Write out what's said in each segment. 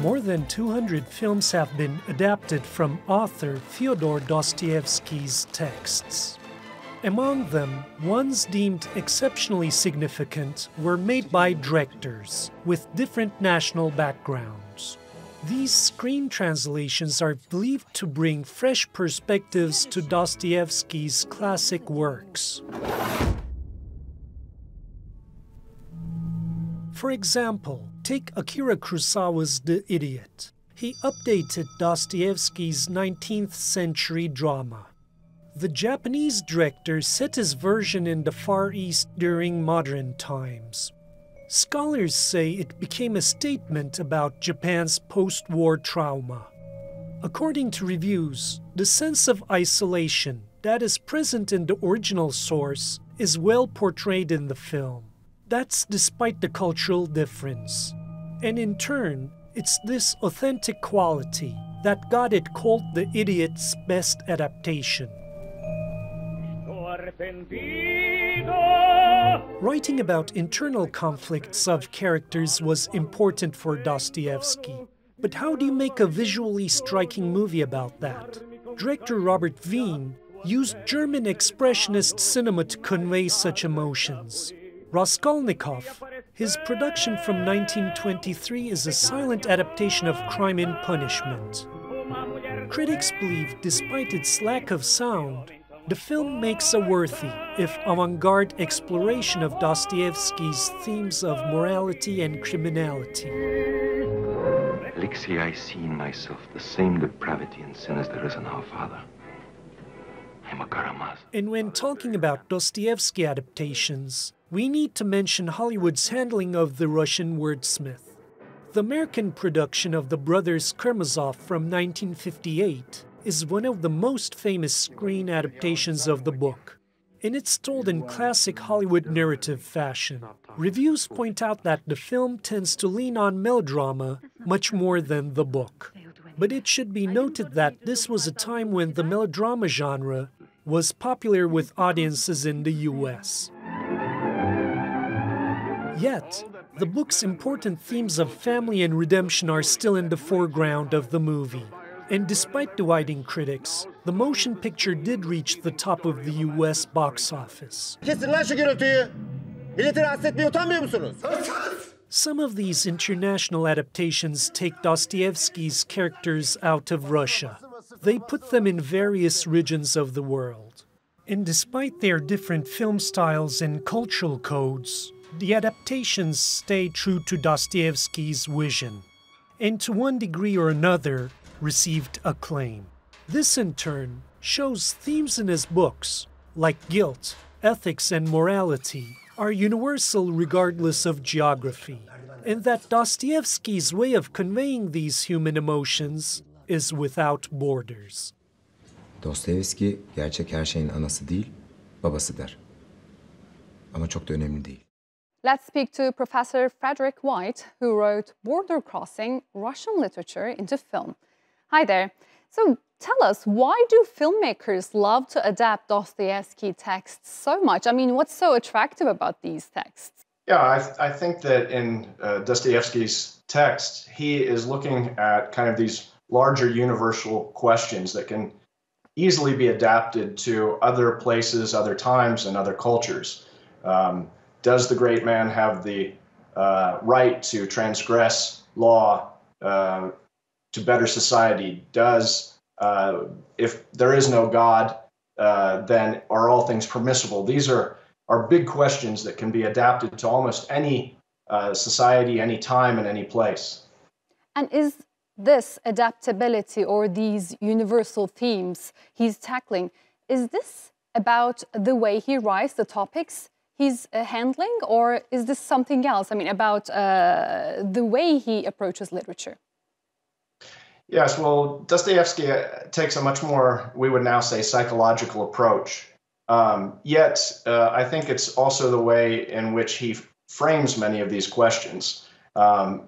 More than 200 films have been adapted from author Fyodor Dostoevsky's texts. Among them, ones deemed exceptionally significant were made by directors with different national backgrounds. These screen translations are believed to bring fresh perspectives to Dostoevsky's classic works. For example, take Akira Kurosawa's The Idiot. He updated Dostoevsky's 19th century drama. The Japanese director set his version in the Far East during modern times. Scholars say it became a statement about Japan's post-war trauma. According to reviews, the sense of isolation that is present in the original source is well portrayed in the film. That's despite the cultural difference. And in turn, it's this authentic quality that got it called The Idiot's best adaptation. Writing about internal conflicts of characters was important for Dostoevsky. But how do you make a visually striking movie about that? Director Robert Wiene used German expressionist cinema to convey such emotions. Raskolnikov, his production from 1923, is a silent adaptation of Crime and Punishment. Critics believe, despite its lack of sound, the film makes a worthy, if avant-garde, exploration of Dostoevsky's themes of morality and criminality. Alexei, I see in myself the same depravity and sin as there is in our father. I'm a Karamazov. And when talking about Dostoevsky adaptations, we need to mention Hollywood's handling of the Russian wordsmith. The American production of the brothers Karamazov from 1958 is one of the most famous screen adaptations of the book, and it's told in classic Hollywood narrative fashion. Reviews point out that the film tends to lean on melodrama much more than the book. But it should be noted that this was a time when the melodrama genre was popular with audiences in the US. Yet, the book's important themes of family and redemption are still in the foreground of the movie. And despite dividing critics, the motion picture did reach the top of the US box office. Some of these international adaptations take Dostoevsky's characters out of Russia. They put them in various regions of the world. And despite their different film styles and cultural codes, the adaptations stay true to Dostoevsky's vision, and to one degree or another, received acclaim. This, in turn, shows themes in his books, like guilt, ethics, and morality, are universal regardless of geography, and that Dostoevsky's way of conveying these human emotions is without borders. Dostoevsky, gerçek her şeyin anası değil, babasıdır. Ama çok da önemli değil. Let's speak to Professor Frederick White, who wrote Border Crossing: Russian Literature into Film. Hi there. So tell us, why do filmmakers love to adapt Dostoevsky texts so much? I mean, what's so attractive about these texts? Yeah, I think that in Dostoevsky's text, he is looking at kind of these larger universal questions that can easily be adapted to other places, other times, and other cultures. Does the great man have the right to transgress law to better society? Does, if there is no God, then are all things permissible? These are big questions that can be adapted to almost any society, any time, and any place. And is this adaptability, or these universal themes he's tackling, is this about the way he writes the topics he's handling, or is this something else? I mean, about the way he approaches literature? Yes, well, Dostoevsky takes a much more, we would now say, psychological approach. Yet, I think it's also the way in which he frames many of these questions.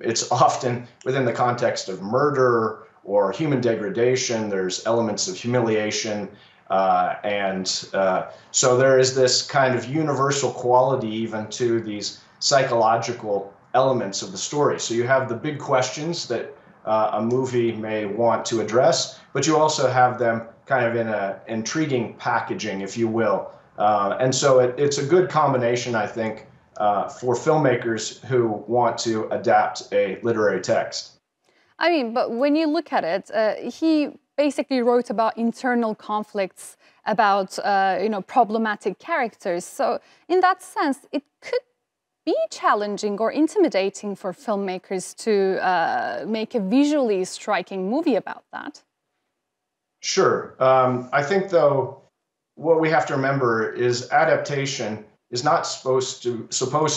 It's often within the context of murder or human degradation. There's elements of humiliation. So there is this kind of universal quality even to these psychological elements of the story. So you have the big questions that a movie may want to address, but you also have them kind of in an intriguing packaging, if you will. And so it's a good combination, I think, for filmmakers who want to adapt a literary text. I mean, but when you look at it, he basically wrote about internal conflicts, about problematic characters. So in that sense, it could be challenging or intimidating for filmmakers to make a visually striking movie about that. Sure. I think, though, what we have to remember is adaptation is not supposed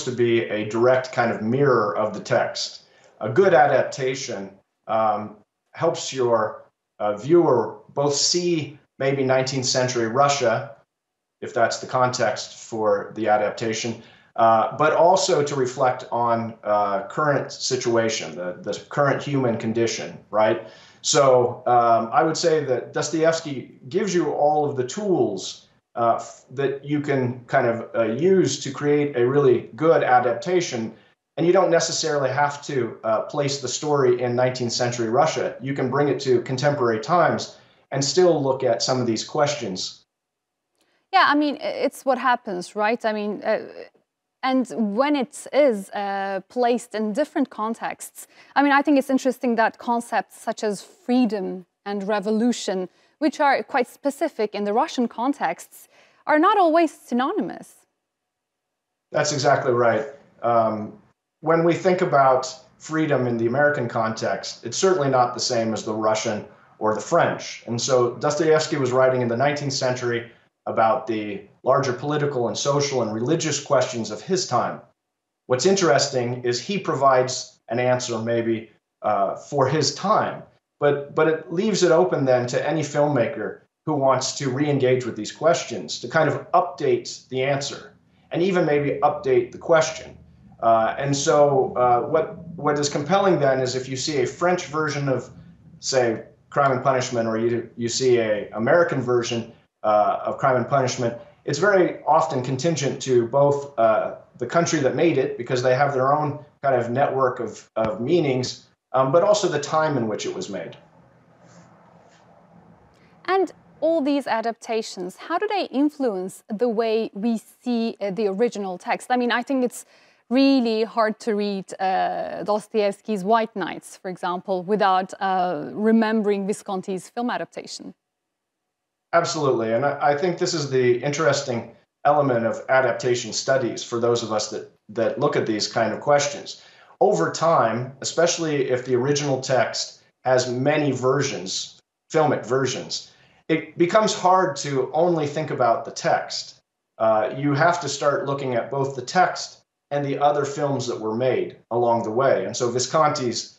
to be a direct kind of mirror of the text. A good adaptation helps your viewer both see maybe 19th century Russia, if that's the context for the adaptation, but also to reflect on current situation, the current human condition, right? So I would say that Dostoevsky gives you all of the tools that you can kind of use to create a really good adaptation. And you don't necessarily have to place the story in 19th century Russia. You can bring it to contemporary times and still look at some of these questions. Yeah, I mean, it's what happens, right? I mean, and when it is placed in different contexts, I mean, I think it's interesting that concepts such as freedom and revolution, which are quite specific in the Russian contexts, are not always synonymous. That's exactly right. When we think about freedom in the American context, it's certainly not the same as the Russian or the French. And so Dostoevsky was writing in the 19th century about the larger political and social and religious questions of his time. What's interesting is he provides an answer maybe for his time, but it leaves it open then to any filmmaker who wants to re-engage with these questions to kind of update the answer and even maybe update the question. And so what is compelling then is if you see a French version of, say, Crime and Punishment, or you see an American version of Crime and Punishment, it's very often contingent to both the country that made it, because they have their own kind of network of meanings, but also the time in which it was made. And all these adaptations, how do they influence the way we see the original text? I mean, I think it's really hard to read Dostoevsky's White Nights, for example, without remembering Visconti's film adaptation. Absolutely, and I think this is the interesting element of adaptation studies for those of us that look at these kind of questions. Over time, especially if the original text has many versions, filmic versions, it becomes hard to only think about the text. You have to start looking at both the text and the other films that were made along the way. And so Visconti's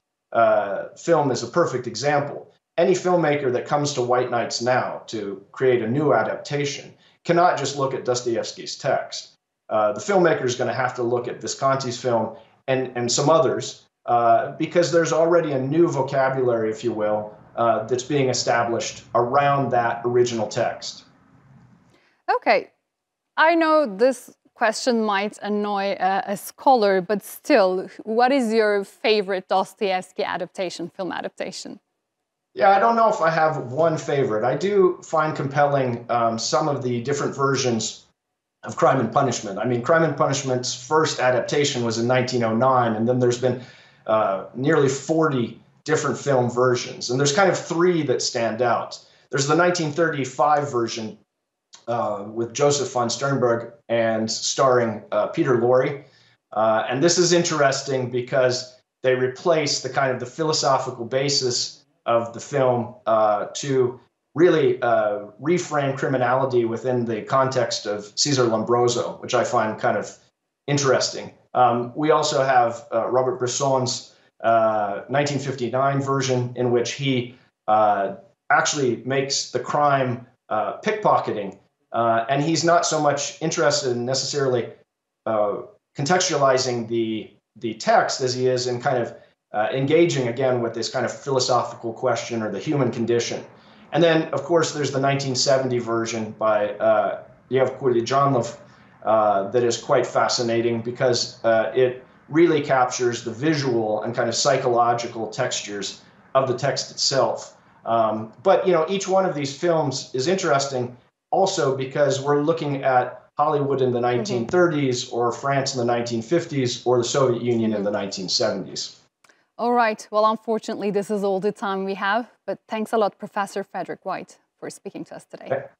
film is a perfect example. Any filmmaker that comes to White Nights now to create a new adaptation cannot just look at Dostoevsky's text. The filmmaker is going to have to look at Visconti's film and some others because there's already a new vocabulary, if you will, that's being established around that original text. Okay, I know this question might annoy a scholar, but still, what is your favorite Dostoevsky adaptation, film adaptation? Yeah, I don't know if I have one favorite. I do find compelling some of the different versions of Crime and Punishment. I mean, Crime and Punishment's first adaptation was in 1909, and then there's been nearly 40 different film versions. And there's kind of three that stand out. There's the 1935 version with Joseph von Sternberg and starring Peter Lorre. And this is interesting because they replace the kind of the philosophical basis of the film to really reframe criminality within the context of Cesare Lombroso, which I find kind of interesting. We also have Robert Bresson's 1959 version in which he actually makes the crime pickpocketing. And he's not so much interested in necessarily contextualizing the text as he is in kind of engaging again with this kind of philosophical question or the human condition. And then, of course, there's the 1970 version by Lev Kulidzhanov that is quite fascinating because it really captures the visual and kind of psychological textures of the text itself. But, you know, each one of these films is interesting also because we're looking at Hollywood in the 1930s or France in the 1950s or the Soviet Union in the 1970s. All right. Well, unfortunately, this is all the time we have. But thanks a lot, Professor Frederick White, for speaking to us today. Okay.